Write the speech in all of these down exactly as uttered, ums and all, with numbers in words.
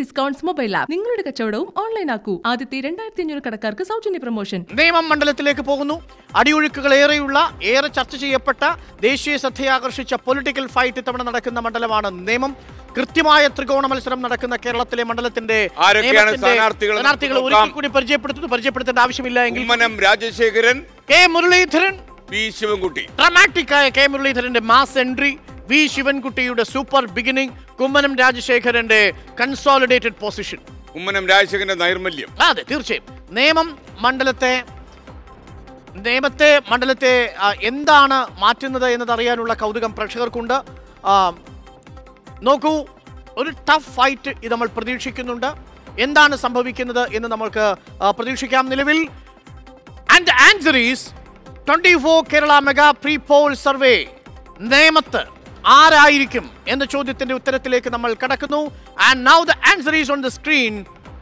Discounts Mobile App. നിങ്ങളുടെ കച്ചവടവും online ആക്കൂ. ആദ്യത്തെ രണ്ടായിരത്തി അഞ്ഞൂറ് കടക്കാർക്ക് സൗജന്യ പ്രമോഷൻ. നേമം മണ്ഡലത്തിലേക്ക് പോകുന്നു. അടിയൊഴുക്കുകളേറെയുള്ള ഏറെ ചർച്ച ചെയ്യപ്പെട്ട ദേശീയ ശ്രദ്ധയെ ആകർഷിച്ച പൊളിറ്റിക്കൽ ഫൈറ്റ് തവണ നടക്കുന്ന മണ്ഡലമാണ് നേമം. കൃത്യമായ ത്രികോണ മത്സരം നടക്കുന്ന കേരളത്തിലെ മണ്ഡലത്തിന്റെ സ്ഥാനാർത്ഥികളെ ഒരിക്കൽ കൂടി പരിചയപ്പെടുത്തുന്നു. പരിചയപ്പെടുത്തേണ്ട ആവശ്യമില്ല എങ്കിൽ Kummanam Rajasekharan, K Muraleedharan, P Sivankutty. Dramatic ആയ കെ മുരളീധരന്റെ മാസ് എൻട്രി, വി ശിവൻകുട്ടിയുടെ സൂപ്പർ ബിഗിനിങ്, കുമ്മനം രാജശേഖരന്റെ കൺസോളിഡേറ്റഡ് പൊസിഷൻ, കുമ്മനം രാജശേഖരന്റെ നൈർമല്യം. അതെ, തീർച്ചയായും നേമം മണ്ഡലത്തെ നേമത്തെ മണ്ഡലത്തെ എന്താണ് മാറ്റുന്നത് എന്നതറിയാനുള്ള കൗതുകം പ്രേക്ഷകർക്കുണ്ട്. നോക്കൂ, ഒരു ടഫ് ഫൈറ്റ് ഇത് നമ്മൾ പ്രതീക്ഷിക്കുന്നുണ്ട്. എന്താണ് സംഭവിക്കുന്നത് എന്ന് നമ്മൾക്ക് പ്രതീക്ഷിക്കാം. നിലവിൽ and answer is twenty four Kerala mega pre poll survey. നേമത്ത് ആരായിരിക്കും എന്ന ചോദ്യത്തിന്റെ ഉത്തരത്തിലേക്ക് നമ്മൾ കടക്കുന്നു. And now the answer is on the screen.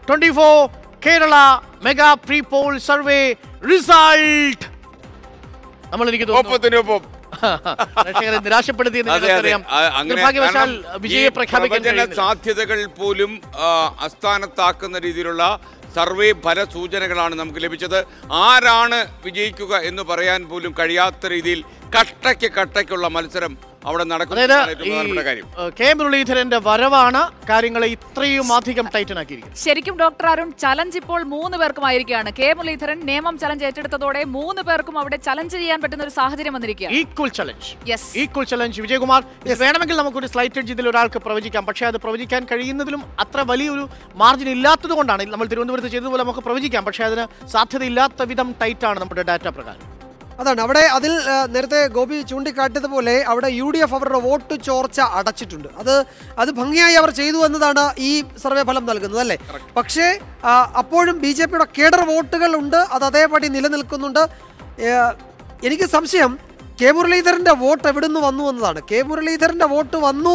Twenty four Kerala mega pre poll survey result. നമ്മൾ എനിക്ക് തോന്നുന്നു സാധ്യതകൾ പോലും അസ്ഥാനത്താക്കുന്ന രീതിയിലുള്ള സർവേ ഫല സൂചനകളാണ് നമുക്ക് ലഭിച്ചത്. ആരാണ് വിജയിക്കുക എന്ന് പറയാൻ പോലും കഴിയാത്ത രീതിയിൽ കട്ടയ്ക്ക് കട്ടയ്ക്കുള്ള മത്സരം അവിടെ നടക്കുന്നത്. കെ മുരളീധരന്റെ വരവാണ് കാര്യങ്ങളെ ഇത്രയും അധികം ടൈറ്റൻ ആക്കിയിരിക്കുന്നത്. ശരിക്കും ഡോക്ടർ അരുൺ, ചലഞ്ച് ഇപ്പോൾ മൂന്ന് പേർക്കുമായിരിക്കുകയാണ്. കെ മുരളീധരൻ നേമം ചലഞ്ച് ഏറ്റെടുത്തതോടെ മൂന്ന് പേർക്കും അവിടെ ചലഞ്ച് ചെയ്യാൻ പറ്റുന്ന ഒരു സാഹചര്യം വന്നിരിക്കുകയാണ്. Equal challenge, equal challenge. Vijayakumar, വേണമെങ്കിൽ നമുക്കൊരു സ്ലൈറ്റ് എഡ്ജ് ഇതിൽ ഒരാൾക്ക് പ്രവചിക്കാം. പക്ഷേ അത് പ്രവചിക്കാൻ കഴിയുന്നതിലും അത്ര വലിയൊരു മാർജിൻ ഇല്ലാത്തത് കൊണ്ടാണ് നമ്മൾ തിരുവനന്തപുരത്ത് ചെയ്തതുപോലെ നമുക്ക് പ്രവചിക്കാം. പക്ഷേ അതിന് സാധ്യതയില്ലാത്ത വിധം ടൈറ്റാണ് നമ്മുടെ ഡാറ്റ പ്രകാരം. അതാണ് അവിടെ അതിൽ നേരത്തെ ഗോപി ചൂണ്ടിക്കാട്ടിയതുപോലെ അവിടെ യു ഡി എഫ് അവരുടെ വോട്ട് ചോർച്ച അടച്ചിട്ടുണ്ട്. അത് അത് ഭംഗിയായി അവർ ചെയ്തു എന്നതാണ് ഈ സർവേ ഫലം നൽകുന്നത്, അല്ലേ? പക്ഷേ അപ്പോഴും ബി ജെ പിയുടെ കേഡർ വോട്ടുകളുണ്ട്, അത് അതേപടി നിലനിൽക്കുന്നുണ്ട്. എനിക്ക് സംശയം കെ മുരളീധരൻ്റെ വോട്ട് എവിടെ നിന്ന് വന്നു എന്നതാണ്. കെ മുരളീധരൻ്റെ വോട്ട് വന്നു,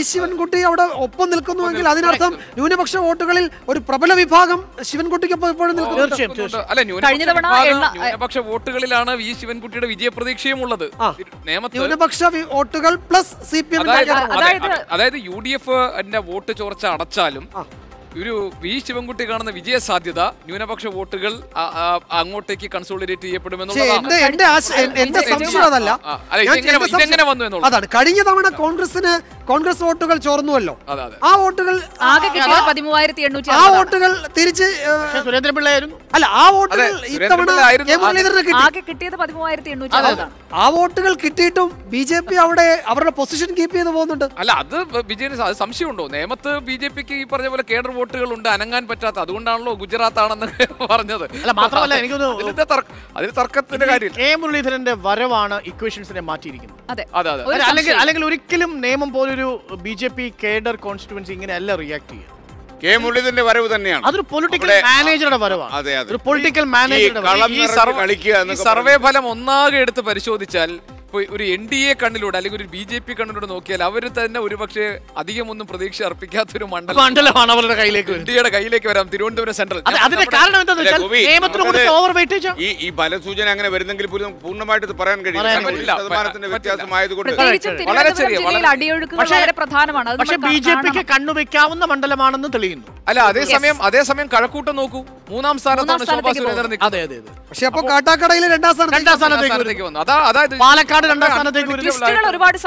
ഈ ശിവൻകുട്ടി അവിടെ ഒപ്പം നിൽക്കുന്നുവെങ്കിൽ അതിനർത്ഥം ന്യൂനപക്ഷ വോട്ടുകളിൽ ഒരു പ്രബല വിഭാഗം ശിവൻകുട്ടിക്കൊപ്പം എപ്പോഴും ന്യൂനപക്ഷ വോട്ടുകളിലാണ് ഈ ശിവൻകുട്ടിയുടെ വിജയപ്രതീക്ഷയും ഉള്ളത്. ന്യൂനപക്ഷ വോട്ടുകൾ പ്ലസ് സി പി എം, അതായത് യു ഡി എഫിന്റെ വോട്ട് ചോർച്ച അടച്ചാലും ഒരു വി ശിവൻകുട്ടി കാണുന്ന വിജയ സാധ്യത ന്യൂനപക്ഷ വോട്ടുകൾ അങ്ങോട്ടേക്ക് കൺസോളിഡേറ്റ് ചെയ്യപ്പെടുമെന്നുള്ളതാണ്. കഴിഞ്ഞ തവണ കോൺഗ്രസിന് കോൺഗ്രസ് വോട്ടുകൾ ചോർന്നുവല്ലോ, ആ വോട്ടുകൾ ആ വോട്ടുകൾ തിരിച്ച് സുരേന്ദ്രപിള്ളയായിരുന്നു, അല്ല ആ വോട്ടുകൾ ഇത്തവണ ആ വോട്ടുകൾ കിട്ടിയിട്ടും ബി ജെ പി അവിടെ അവരുടെ പൊസിഷൻ കീപ്പ് ചെയ്ത് പോകുന്നുണ്ട്. അല്ല, അത് വിജയന് സംശയമുണ്ടോ? നേമത്ത് ബി ജെ പിക്ക് ഈ പറഞ്ഞ പോലെ കേഡർ വോട്ടുകളുണ്ട്, അനങ്ങാൻ പറ്റാത്ത. അതുകൊണ്ടാണല്ലോ ഗുജറാത്ത് ആണെന്ന് പറഞ്ഞത്. അതിൽ തർക്കത്തിന്റെ കാര്യം കെ മുരളീധരന്റെ വരവാണ് ഇക്വേഷൻസിനെ മാറ്റിയിരിക്കുന്നത്. അല്ലെങ്കിൽ ഒരിക്കലും നേമം പോലൊരു B J P cadre constituency ഇങ്ങനെയല്ല റിയാക്ട് ചെയ്യുക. കെ മുരളീധരന്റെ വരവ് തന്നെയാണ് അതൊരു പൊളിറ്റിക്കൽ മാനേജറുടെ വരവാണ്. സർവേ ഫലം ഒന്നാകെ എടുത്ത് പരിശോധിച്ചാൽ ഒരു എൻ ഡി എ കണ്ണിലൂടെ അല്ലെങ്കിൽ ഒരു ബി ജെ പി കണ്ണിലൂടെ നോക്കിയാൽ അവർ തന്നെ ഒരുപക്ഷെ അധികം ഒന്നും പ്രതീക്ഷ അർപ്പിക്കാത്തൊരു മണ്ഡലമാണ് അവരുടെ കയ്യിലേക്ക് ഇന്ത്യയുടെ കയ്യിലേക്ക് വരാം. തിരുവനന്തപുരം സെൻട്രൽ. ഈ ഫലസൂചന അങ്ങനെ വരുന്നെങ്കിൽ പോലും പൂർണ്ണമായിട്ട് പറയാൻ കഴിയില്ല, ശതമാനത്തിന്റെ വ്യത്യാസമായതുകൊണ്ട്. പക്ഷേ ബി ജെ പിക്ക് കണ്ണുവെക്കാവുന്ന മണ്ഡലമാണെന്ന് തെളിയുന്നു. അല്ല, അതേസമയം അതേസമയം കഴക്കൂട്ടം നോക്കൂ, മൂന്നാം സ്ഥാനത്താണ് ശോഭാ സുരേന്ദ്രൻ നിൽക്കുന്നത്. പക്ഷേ അപ്പോൾ കാട്ടാക്കടയിൽ രണ്ടാം സ്ഥാനം രണ്ടാം സ്ഥാനത്തേക്ക് വന്നു. അതാ അതായത് പാലക്കാട് രണ്ടാം സ്ഥാനത്തേക്ക് ഒരുപാട്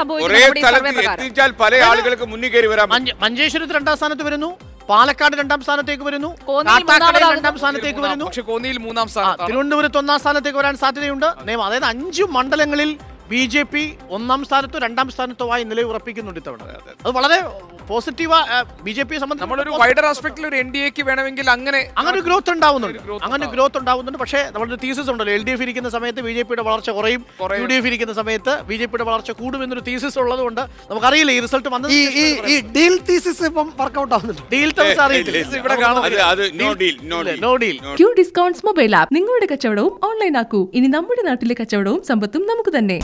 മുന്നിൽ കയറി വരാം. മഞ്ചേശ്വരത്ത് രണ്ടാം സ്ഥാനത്ത് വരുന്നു, പാലക്കാട് രണ്ടാം സ്ഥാനത്തേക്ക് വരുന്നു, രണ്ടാം സ്ഥാനത്തേക്ക് വരുന്നു. പക്ഷേ കോന്നിയിൽ മൂന്നാം സ്ഥാനം, തിരുവനന്തപുരത്ത് ഒന്നാം സ്ഥാനത്തേക്ക് വരാൻ സാധ്യതയുണ്ട്. അതായത് അഞ്ചു മണ്ഡലങ്ങളിൽ ബി ജെ പി ഒന്നാം സ്ഥാനത്തോ രണ്ടാം സ്ഥാനത്തോ ആയി നില ഉറപ്പിക്കുന്നുണ്ട് ഇത്തവണ. അത് വളരെ പോസിറ്റീവാ ബി ജെ പിയെ സംബന്ധിച്ച്. നമ്മളൊരു വൈഡർ ആസ്പെക്ടിൽ ഒരു എൻ ഡി എക്ക് വേണമെങ്കിൽ അങ്ങനെ അങ്ങനെ ഗ്രോത്ത് ഉണ്ടാവുന്നുണ്ട്, അങ്ങനെ ഗ്രോത്ത് ഉണ്ടാവുന്നുണ്ട്. പക്ഷേ നമ്മുടെ തീസിസ് ഉണ്ടല്ലോ, എൽ ഡി എഫ് ഇരിക്കുന്ന സമയത്ത് ബി ജെ പിയുടെ വളർച്ച കുറയും, യു ഡി എഫ് ഇരിക്കുന്ന സമയത്ത് ബി ജെ പിയുടെ വളർച്ച കൂടും എന്നൊരു തീസിസ് ഉള്ളതുകൊണ്ട് നമുക്കറിയില്ല ഈ റിസൾട്ട് വന്നത്. ഈ ഡീൽ തീസിസ് ഇപ്പം വർക്ക്ഔട്ട് ആവുന്നുണ്ട്. ഡീൽ തീസിസ് അറിയില്ല. നിങ്ങളുടെ കച്ചവടവും ഓൺലൈൻ ആക്കൂ. ഇനി നമ്മുടെ നാട്ടിലെ കച്ചവടവും സമ്പത്തും നമുക്ക് തന്നെ.